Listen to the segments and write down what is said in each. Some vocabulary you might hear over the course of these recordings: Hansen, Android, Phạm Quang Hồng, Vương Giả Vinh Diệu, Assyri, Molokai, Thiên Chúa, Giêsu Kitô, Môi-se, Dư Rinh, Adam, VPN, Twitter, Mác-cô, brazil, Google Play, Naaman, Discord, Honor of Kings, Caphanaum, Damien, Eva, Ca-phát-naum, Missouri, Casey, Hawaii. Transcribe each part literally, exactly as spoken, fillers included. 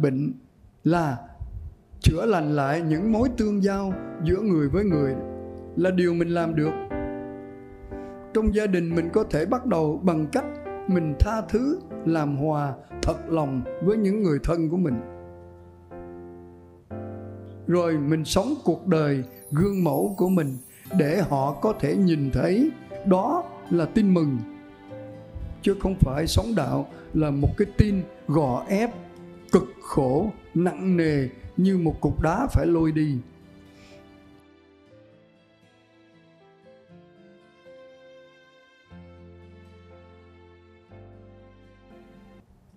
bệnh là chữa lành lại những mối tương giao giữa người với người là điều mình làm được. Trong gia đình mình có thể bắt đầu bằng cách mình tha thứ, làm hòa, thật lòng với những người thân của mình. Rồi mình sống cuộc đời gương mẫu của mình để họ có thể nhìn thấy đó là tin mừng. Chứ không phải sống đạo là một cái tin gò ép, cực khổ, nặng nề như một cục đá phải lôi đi.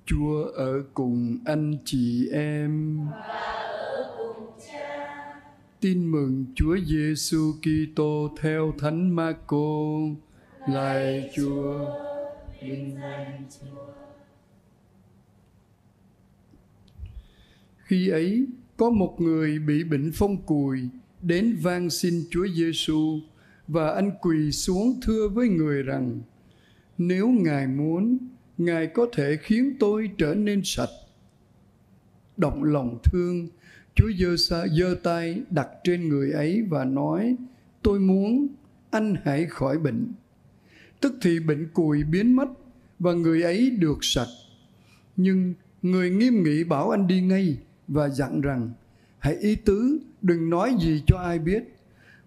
Chúa ở cùng anh chị em và ở cùng cha. Tin mừng Chúa Giêsu Kitô theo Thánh Mác-cô. Lạy Chúa, vinh danh Chúa. Khi ấy có một người bị bệnh phong cùi đến van xin Chúa Giêsu, và anh quỳ xuống thưa với người rằng: nếu Ngài muốn, Ngài có thể khiến tôi trở nên sạch. Động lòng thương, Chúa giơ tay đặt trên người ấy và nói: tôi muốn, anh hãy khỏi bệnh. Tức thì bệnh cùi biến mất và người ấy được sạch. Nhưng người nghiêm nghị bảo anh đi ngay và dặn rằng: hãy ý tứ, đừng nói gì cho ai biết.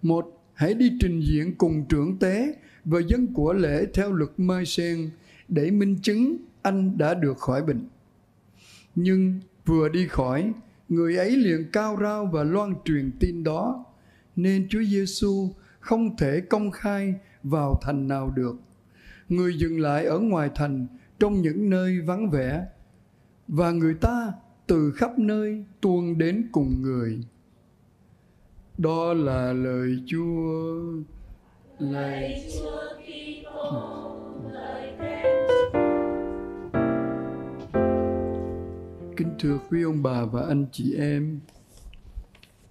Một, hãy đi trình diện cùng trưởng tế và dân của lễ theo luật Môi-se để minh chứng anh đã được khỏi bệnh. Nhưng vừa đi khỏi, người ấy liền cao rao và loan truyền tin đó, nên Chúa Giêsu không thể công khai vào thành nào được. Người dừng lại ở ngoài thành, trong những nơi vắng vẻ, và người ta từ khắp nơi tuôn đến cùng người. Đó là lời Chúa. Lời Chúa Kitô. Kính thưa quý ông bà và anh chị em,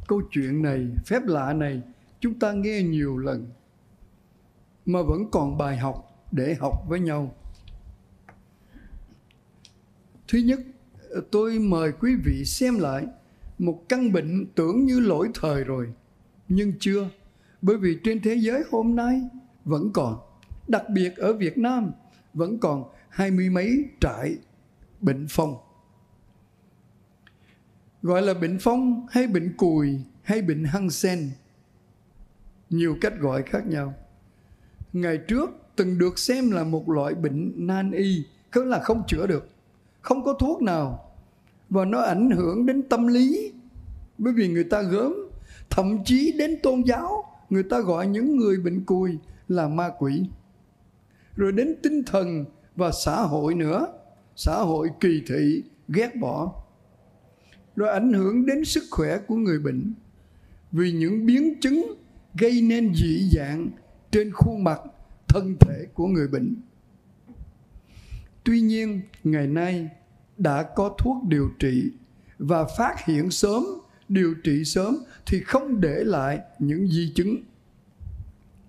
câu chuyện này, phép lạ này chúng ta nghe nhiều lần mà vẫn còn bài học để học với nhau. Thứ nhất, tôi mời quý vị xem lại một căn bệnh tưởng như lỗi thời rồi, nhưng chưa, bởi vì trên thế giới hôm nay vẫn còn, đặc biệt ở Việt Nam vẫn còn hai mươi mấy trại bệnh phong. Gọi là bệnh phong hay bệnh cùi hay bệnh Hansen, nhiều cách gọi khác nhau. Ngày trước từng được xem là một loại bệnh nan y, tức là không chữa được, không có thuốc nào, và nó ảnh hưởng đến tâm lý, bởi vì người ta gớm, thậm chí đến tôn giáo, người ta gọi những người bệnh cùi là ma quỷ. Rồi đến tinh thần và xã hội nữa, xã hội kỳ thị, ghét bỏ. Rồi ảnh hưởng đến sức khỏe của người bệnh, vì những biến chứng gây nên dị dạng trên khuôn mặt, thân thể của người bệnh. Tuy nhiên, ngày nay đã có thuốc điều trị, và phát hiện sớm, điều trị sớm thì không để lại những di chứng,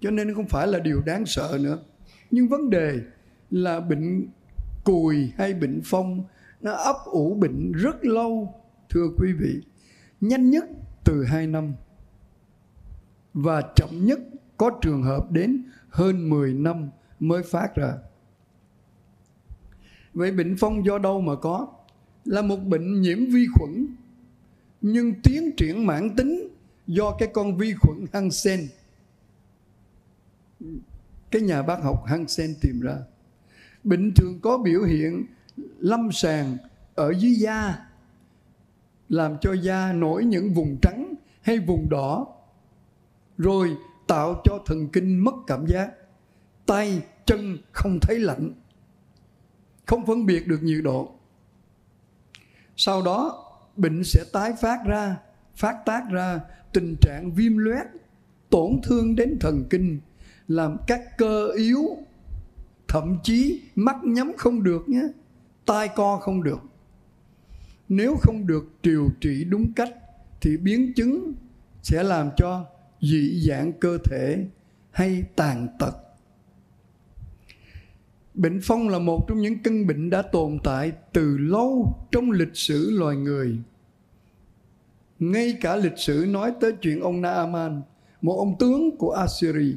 cho nên không phải là điều đáng sợ nữa. Nhưng vấn đề là bệnh cùi hay bệnh phong nó ấp ủ bệnh rất lâu, thưa quý vị, nhanh nhất từ hai năm, và chậm nhất có trường hợp đến hơn mười năm mới phát ra. Vậy bệnh phong do đâu mà có? Là một bệnh nhiễm vi khuẩn, nhưng tiến triển mãn tính do cái con vi khuẩn Hansen. Cái nhà bác học Hansen tìm ra. Bệnh thường có biểu hiện lâm sàng ở dưới da, làm cho da nổi những vùng trắng hay vùng đỏ, rồi tạo cho thần kinh mất cảm giác, tay, chân không thấy lạnh, không phân biệt được nhiệt độ. Sau đó bệnh sẽ tái phát ra, phát tác ra tình trạng viêm loét, tổn thương đến thần kinh, làm các cơ yếu, thậm chí mắt nhắm không được nhé, tai co không được. Nếu không được điều trị đúng cách thì biến chứng sẽ làm cho dị dạng cơ thể hay tàn tật. Bệnh phong là một trong những căn bệnh đã tồn tại từ lâu trong lịch sử loài người. Ngay cả lịch sử nói tới chuyện ông Naaman, một ông tướng của Assyri,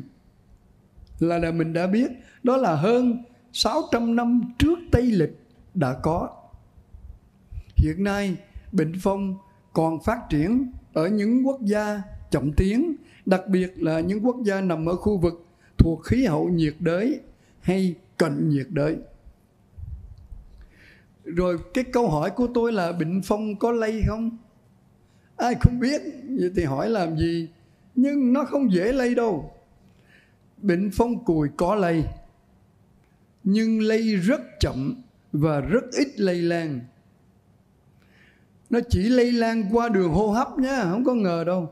là, là mình đã biết đó là hơn sáu trăm năm trước Tây Lịch đã có. Hiện nay, bệnh phong còn phát triển ở những quốc gia chậm tiến, đặc biệt là những quốc gia nằm ở khu vực thuộc khí hậu nhiệt đới hay cận nhiệt đới. Rồi cái câu hỏi của tôi là bệnh phong có lây không? Ai không biết, vậy thì hỏi làm gì? Nhưng nó không dễ lây đâu. Bệnh phong cùi có lây, nhưng lây rất chậm và rất ít lây lan. Nó chỉ lây lan qua đường hô hấp nha, không có ngờ đâu.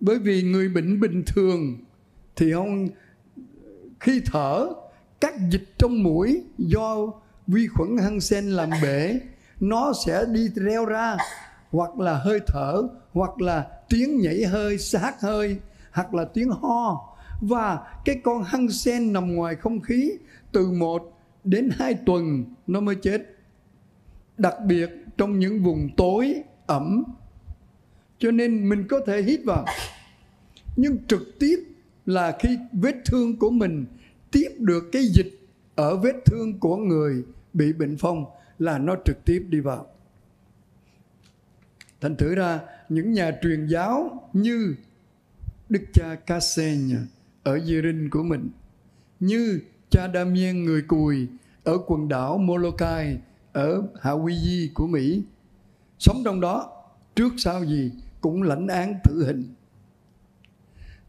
Bởi vì người bệnh bình thường thì không, khi thở, các dịch trong mũi do vi khuẩn Hansen làm bể, nó sẽ đi reo ra, hoặc là hơi thở, hoặc là tiếng nhảy hơi, hát hơi, hoặc là tiếng ho. Và cái con Hansen nằm ngoài không khí từ một đến hai tuần nó mới chết. Đặc biệt trong những vùng tối, ẩm. Cho nên mình có thể hít vào. Nhưng trực tiếp là khi vết thương của mình tiếp được cái dịch ở vết thương của người bị bệnh phong là nó trực tiếp đi vào. Thành thử ra những nhà truyền giáo như Đức cha Casey ở Dư Rinh của mình, như cha Damien người Cùi ở quần đảo Molokai ở Hawaii của Mỹ, sống trong đó trước sau gì cũng lãnh án tử hình.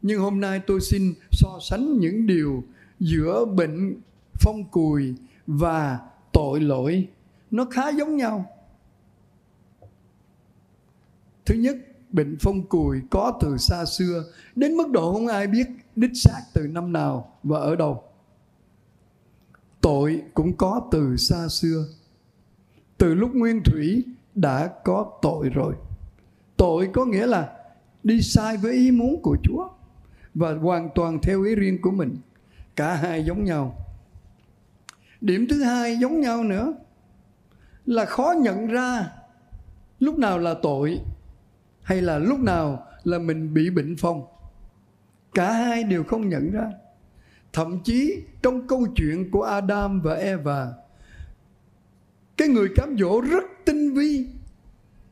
Nhưng hôm nay tôi xin so sánh những điều giữa bệnh phong cùi và tội lỗi. Nó khá giống nhau. Thứ nhất, bệnh phong cùi có từ xa xưa, đến mức độ không ai biết đích xác từ năm nào và ở đâu. Tội cũng có từ xa xưa. Từ lúc nguyên thủy đã có tội rồi. Tội có nghĩa là đi sai với ý muốn của Chúa và hoàn toàn theo ý riêng của mình. Cả hai giống nhau. Điểm thứ hai giống nhau nữa là khó nhận ra lúc nào là tội hay là lúc nào là mình bị bệnh phong. Cả hai đều không nhận ra. Thậm chí trong câu chuyện của Adam và Eva, cái người cám dỗ rất tinh vi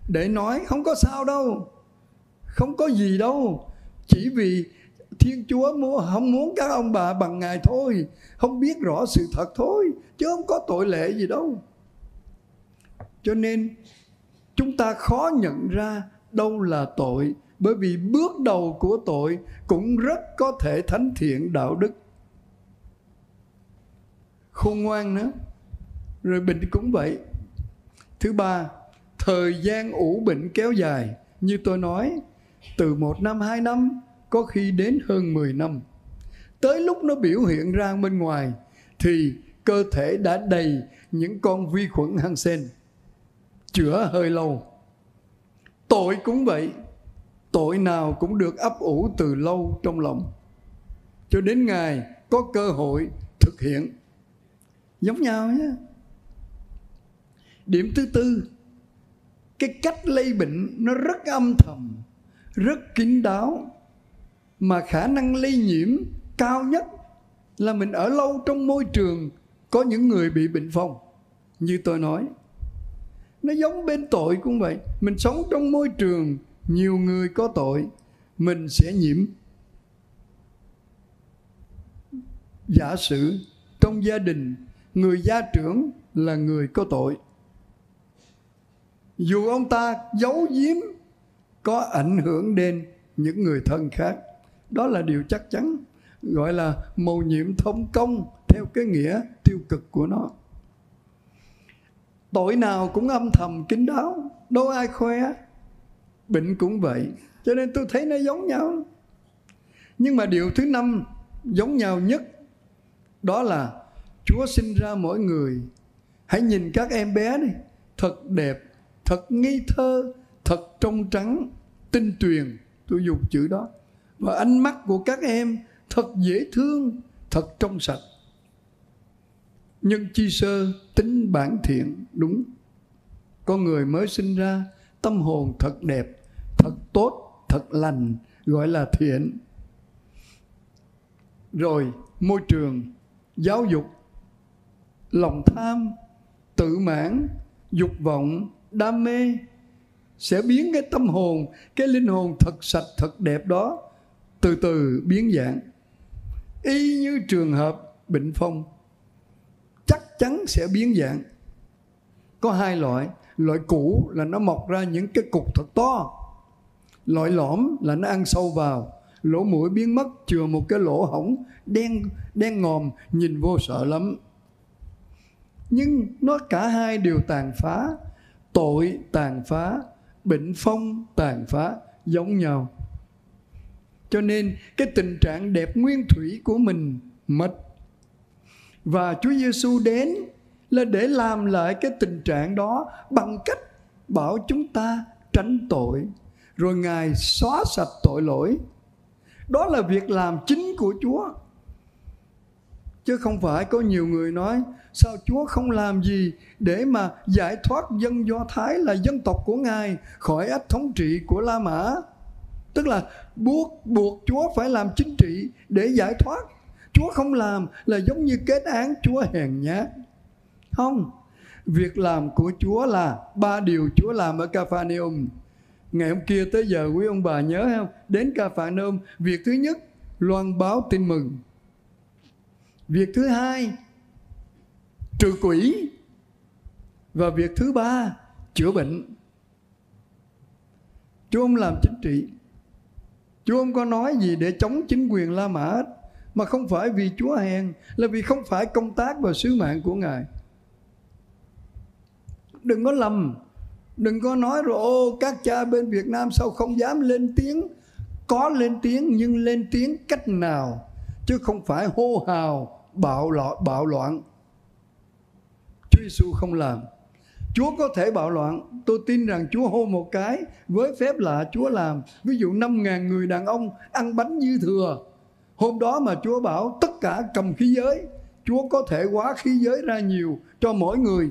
để nói không có sao đâu, không có gì đâu, chỉ vì Thiên Chúa không muốn các ông bà bằng Ngài thôi, không biết rõ sự thật thôi, chứ không có tội lệ gì đâu. Cho nên chúng ta khó nhận ra đâu là tội, bởi vì bước đầu của tội cũng rất có thể thánh thiện đạo đức. Khôn ngoan nữa. Rồi bệnh cũng vậy. Thứ ba, thời gian ủ bệnh kéo dài. Như tôi nói, từ một năm, hai năm, có khi đến hơn mười năm. Tới lúc nó biểu hiện ra bên ngoài, thì cơ thể đã đầy những con vi khuẩn Hansen. Chữa hơi lâu. Tội cũng vậy. Tội nào cũng được ấp ủ từ lâu trong lòng, cho đến ngày có cơ hội thực hiện. Giống nhau nhé. Điểm thứ tư, cái cách lây bệnh nó rất âm thầm, rất kín đáo, mà khả năng lây nhiễm cao nhất là mình ở lâu trong môi trường có những người bị bệnh phong. Như tôi nói, nó giống bên tội cũng vậy. Mình sống trong môi trường nhiều người có tội, mình sẽ nhiễm. Giả sử trong gia đình, người gia trưởng là người có tội, dù ông ta giấu giếm có ảnh hưởng đến những người thân khác, đó là điều chắc chắn, gọi là mầu nhiệm thông công theo cái nghĩa tiêu cực của nó. Tội nào cũng âm thầm kín đáo, đâu ai khoe. Bệnh cũng vậy, cho nên tôi thấy nó giống nhau. Nhưng mà điều thứ năm giống nhau nhất, đó là Chúa sinh ra mỗi người. Hãy nhìn các em bé đi, thật đẹp, thật ngây thơ, thật trong trắng, tinh tuyền, tôi dùng chữ đó. Và ánh mắt của các em thật dễ thương, thật trong sạch. nhưng chi sơ tính bản thiện đúng. Con người mới sinh ra, tâm hồn thật đẹp, thật tốt, thật lành, gọi là thiện. Rồi môi trường, giáo dục, lòng tham, tự mãn, dục vọng, đam mê sẽ biến cái tâm hồn, cái linh hồn thật sạch, thật đẹp đó từ từ biến dạng. Y như trường hợp bệnh phong, chắc chắn sẽ biến dạng. Có hai loại, loại cũ là nó mọc ra những cái cục thật to, loại lõm là nó ăn sâu vào, lỗ mũi biến mất, chừa một cái lỗ hổng đen, đen ngòm, nhìn vô sợ lắm. Nhưng nó cả hai đều tàn phá, tội tàn phá, bệnh phong tàn phá, giống nhau. Cho nên cái tình trạng đẹp nguyên thủy của mình mất. Và Chúa Giêsu đến là để làm lại cái tình trạng đó bằng cách bảo chúng ta tránh tội. Rồi Ngài xóa sạch tội lỗi. Đó là việc làm chính của Chúa. Chứ không phải có nhiều người nói sao Chúa không làm gì để mà giải thoát dân Do Thái là dân tộc của Ngài khỏi ách thống trị của La Mã. Tức là buộc buộc Chúa phải làm chính trị để giải thoát. Chúa không làm là giống như kết án Chúa hèn nhát. Không, việc làm của Chúa là ba điều Chúa làm ở Caphanaum. Ngày hôm kia tới giờ quý ông bà nhớ không? Đến Caphanaum, việc thứ nhất loan báo tin mừng. Việc thứ hai trừ quỷ. Và việc thứ ba chữa bệnh. Chúa không làm chính trị. Chúa không có nói gì để chống chính quyền La Mã hết. Mà không phải vì Chúa hèn, là vì không phải công tác và sứ mạng của Ngài. Đừng có lầm, đừng có nói rồi ô các cha bên Việt Nam sao không dám lên tiếng. Có lên tiếng, nhưng lên tiếng cách nào, chứ không phải hô hào bạo loạn, bạo loạn. Chúa Giêsu không làm. Chúa có thể bạo loạn. Tôi tin rằng Chúa hô một cái, với phép lạ Chúa làm. Ví dụ năm nghìn người đàn ông ăn bánh dư thừa. Hôm đó mà Chúa bảo tất cả cầm khí giới, Chúa có thể hóa khí giới ra nhiều cho mỗi người.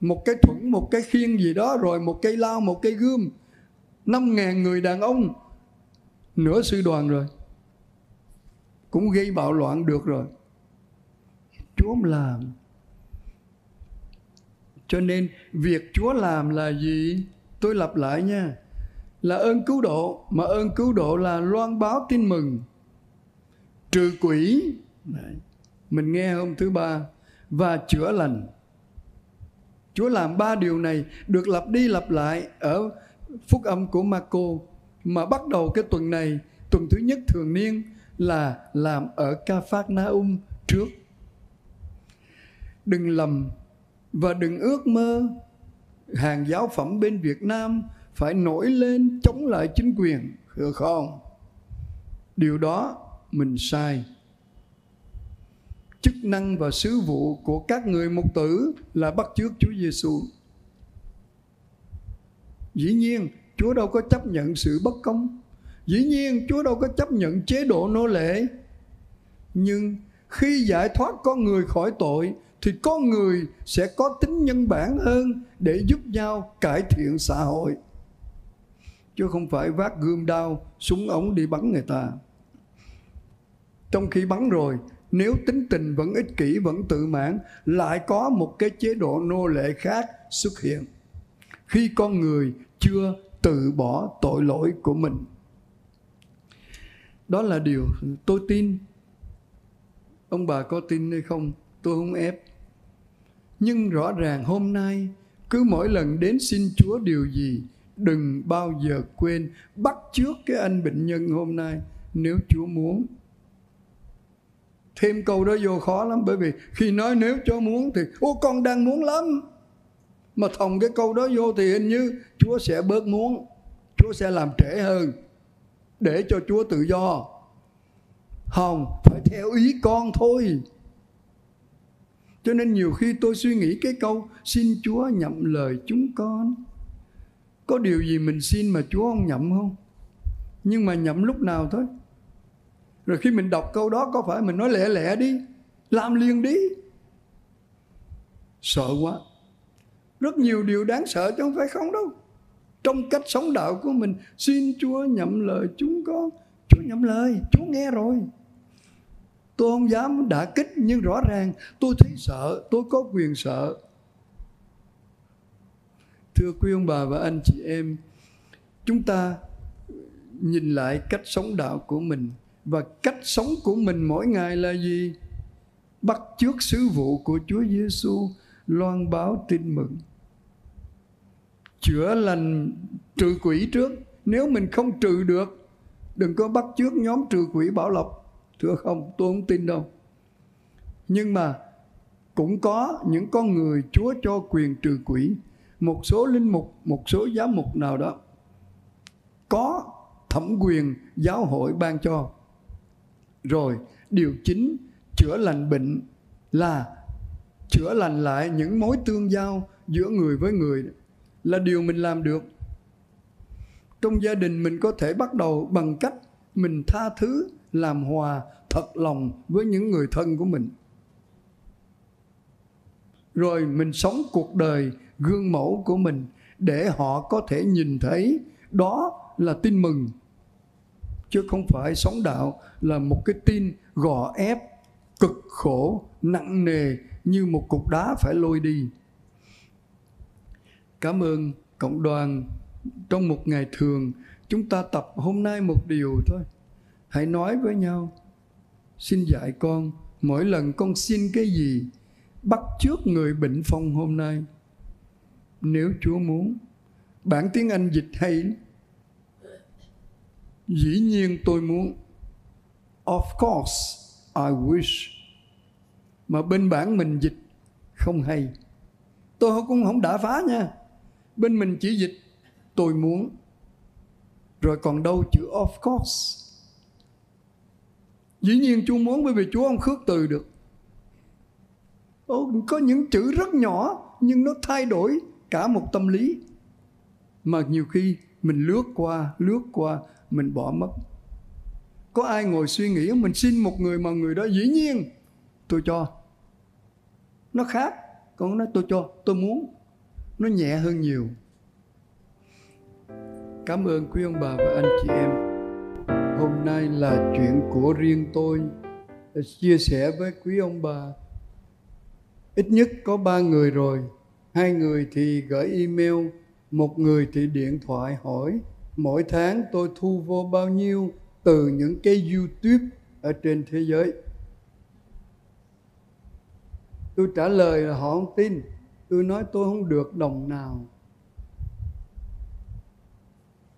Một cái thuẫn, một cái khiên gì đó, rồi một cây lao, một cây gươm. năm nghìn người đàn ông, nửa sư đoàn rồi. Cũng gây bạo loạn được rồi. Chúa không làm. Cho nên việc Chúa làm là gì? Tôi lặp lại nha. Là ơn cứu độ. Mà ơn cứu độ là loan báo tin mừng, trừ quỷ, mình nghe hôm thứ ba, và chữa lành. Chúa làm ba điều này được lặp đi lặp lại ở phúc âm của Mác-cô. Mà bắt đầu cái tuần này, tuần thứ nhất thường niên là làm ở Ca-phát-naum trước. Đừng lầm và đừng ước mơ hàng giáo phẩm bên Việt Nam phải nổi lên chống lại chính quyền, được không? Điều đó mình sai. Chức năng và sứ vụ của các người mục tử là bắt chước Chúa Giêsu. Dĩ nhiên Chúa đâu có chấp nhận sự bất công. Dĩ nhiên Chúa đâu có chấp nhận chế độ nô lệ. Nhưng khi giải thoát con người khỏi tội thì con người sẽ có tính nhân bản hơn để giúp nhau cải thiện xã hội. Chứ không phải vác gươm đao, súng ống đi bắn người ta. Trong khi bắn rồi, nếu tính tình vẫn ích kỷ, vẫn tự mãn, lại có một cái chế độ nô lệ khác xuất hiện. Khi con người chưa từ bỏ tội lỗi của mình. Đó là điều tôi tin. Ông bà có tin hay không? Tôi không ép. Nhưng rõ ràng hôm nay, cứ mỗi lần đến xin Chúa điều gì, đừng bao giờ quên bắt chước cái anh bệnh nhân hôm nay, nếu Chúa muốn. Thêm câu đó vô khó lắm, bởi vì khi nói nếu Chúa muốn thì ô con đang muốn lắm. Mà thòng cái câu đó vô thì hình như Chúa sẽ bớt muốn, Chúa sẽ làm trễ hơn, để cho Chúa tự do. Không, phải theo ý con thôi. Cho nên nhiều khi tôi suy nghĩ cái câu xin Chúa nhậm lời chúng con. Có điều gì mình xin mà Chúa không nhậm không? Nhưng mà nhậm lúc nào thôi. Rồi khi mình đọc câu đó có phải mình nói lẹ lẹ đi, làm liền đi. Sợ quá. Rất nhiều điều đáng sợ chứ không phải không đâu. Trong cách sống đạo của mình, xin Chúa nhậm lời chúng con. Chúa nhậm lời, Chúa nghe rồi. Tôi không dám đả kích, nhưng rõ ràng tôi thấy sợ, tôi có quyền sợ. Thưa quý ông bà và anh chị em, chúng ta nhìn lại cách sống đạo của mình. Và cách sống của mình mỗi ngày là gì? Bắt chước sứ vụ của Chúa Giêsu, loan báo tin mừng, chữa lành, trừ quỷ trước. Nếu mình không trừ được, đừng có bắt chước nhóm trừ quỷ Bảo Lộc. Thưa không, tôi không tin đâu. Nhưng mà cũng có những con người Chúa cho quyền trừ quỷ. Một số linh mục, một số giám mục nào đó có thẩm quyền giáo hội ban cho. Rồi điều chính chữa lành bệnh là chữa lành lại những mối tương giao giữa người với người, là điều mình làm được. Trong gia đình mình có thể bắt đầu bằng cách mình tha thứ, làm hòa, thật lòng với những người thân của mình. Rồi mình sống cuộc đời gương mẫu của mình để họ có thể nhìn thấy đó là tin mừng. Chứ không phải sống đạo là một cái tin gò ép, cực khổ, nặng nề như một cục đá phải lôi đi. Cảm ơn cộng đoàn. Trong một ngày thường, chúng ta tập hôm nay một điều thôi. Hãy nói với nhau, xin dạy con, mỗi lần con xin cái gì, bắt chước người bệnh phong hôm nay, nếu Chúa muốn. Bản tiếng Anh dịch hay. Dĩ nhiên tôi muốn. Of course I wish. Mà bên bản mình dịch không hay. Tôi cũng không đã phá nha. Bên mình chỉ dịch tôi muốn. Rồi còn đâu chữ of course. Dĩ nhiên Chúa muốn, bởi vì Chúa không khước từ được. Ô, có những chữ rất nhỏ nhưng nó thay đổi cả một tâm lý. Mà nhiều khi mình lướt qua, lướt qua, mình bỏ mất. Có ai ngồi suy nghĩ mình xin một người mà người đó dĩ nhiên tôi cho. Nó khác. Con nói tôi cho, tôi muốn. Nó nhẹ hơn nhiều. Cảm ơn quý ông bà và anh chị em. Hôm nay là chuyện của riêng tôi, chia sẻ với quý ông bà. Ít nhất có ba người rồi. Hai người thì gửi email, một người thì điện thoại hỏi mỗi tháng tôi thu vô bao nhiêu từ những cái YouTube ở trên thế giới. Tôi trả lời là họ không tin. Tôi nói tôi không được đồng nào.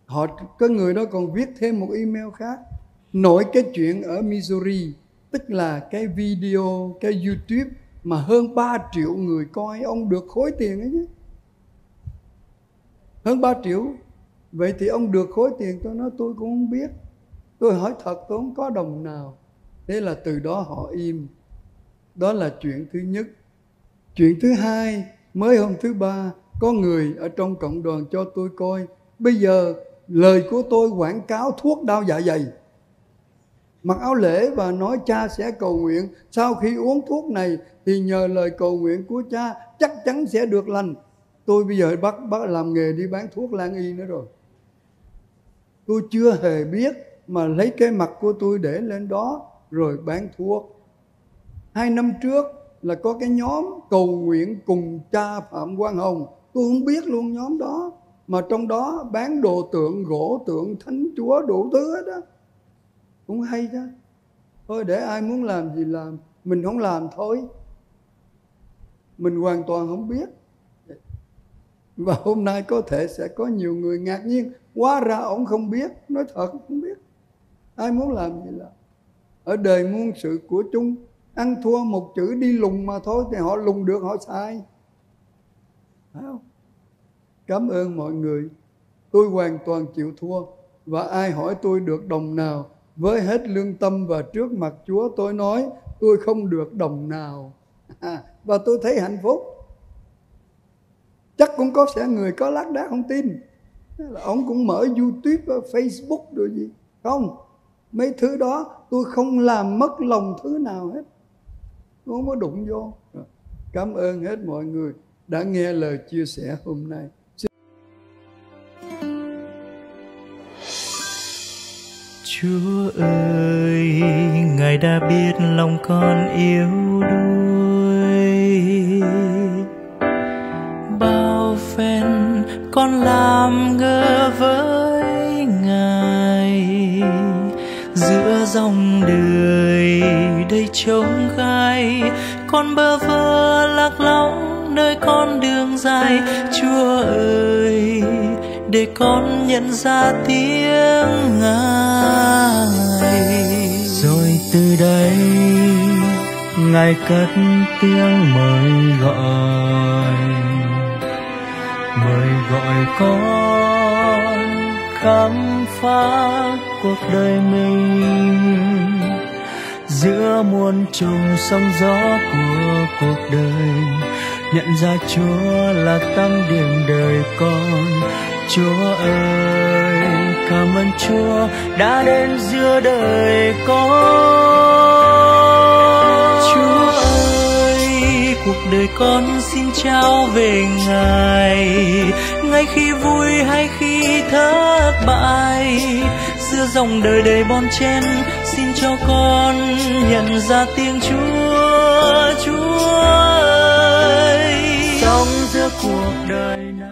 Họ, có người đó còn viết thêm một email khác. Nổi cái chuyện ở Missouri, tức là cái video, cái YouTube mà hơn ba triệu người coi, ông được khối tiền ấy chứ. Hơn ba triệu. Vậy thì ông được khối tiền. Tôi nói tôi cũng không biết. Tôi hỏi thật, tôi không có đồng nào. Thế là từ đó họ im. Đó là chuyện thứ nhất. Chuyện thứ hai, mới hôm thứ ba, có người ở trong cộng đoàn cho tôi coi. Bây giờ lời của tôi quảng cáo thuốc đau dạ dày. Mặc áo lễ và nói cha sẽ cầu nguyện. Sau khi uống thuốc này thì nhờ lời cầu nguyện của cha chắc chắn sẽ được lành. Tôi bây giờ bắt, bắt làm nghề đi bán thuốc lang y nữa rồi. Tôi chưa hề biết mà lấy cái mặt của tôi để lên đó rồi bán thuốc. Hai năm trước là có cái nhóm cầu nguyện cùng cha Phạm Quang Hồng. Tôi không biết luôn nhóm đó. Mà trong đó bán đồ tượng, gỗ tượng, Thánh Chúa, đủ thứ hết đó. Cũng hay đó. Thôi để ai muốn làm gì làm. Mình không làm thôi. Mình hoàn toàn không biết. Và hôm nay có thể sẽ có nhiều người ngạc nhiên. Hóa ra ông không biết. Nói thật không biết. Ai muốn làm gì làm. Ở đời muôn sự của chung, ăn thua một chữ đi lùng mà thôi. Thì họ lùng được họ sai. Phải không? Cảm ơn mọi người. Tôi hoàn toàn chịu thua. Và ai hỏi tôi được đồng nào, với hết lương tâm và trước mặt Chúa tôi nói tôi không được đồng nào. À, và tôi thấy hạnh phúc. Chắc cũng có sẽ người có lác đác không tin. Là ông cũng mở YouTube, Facebook rồi gì. Không. Mấy thứ đó tôi không làm mất lòng thứ nào hết. Tôi không có đụng vô. Cảm ơn hết mọi người đã nghe lời chia sẻ hôm nay. Chúa ơi, Ngài đã biết lòng con yếu đuối, bao phen con làm ngơ với Ngài. Giữa dòng đời đầy trống gai, con bơ vơ lạc lõng nơi con đường dài. Chúa ơi, để con nhận ra tiếng Ngài. Rồi từ đây Ngài cất tiếng mời gọi, mời gọi con khám phá cuộc đời mình. Giữa muôn trùng sóng gió của cuộc đời, nhận ra Chúa là tâm điểm đời con. Chúa ơi, cảm ơn Chúa đã đến giữa đời con. Chúa ơi, cuộc đời con xin trao về Ngài, ngay khi vui hay khi thất bại. Giữa dòng đời đầy bon chen, xin cho con nhận ra tiếng Chúa. Chúa ơi, trong giữa cuộc đời này,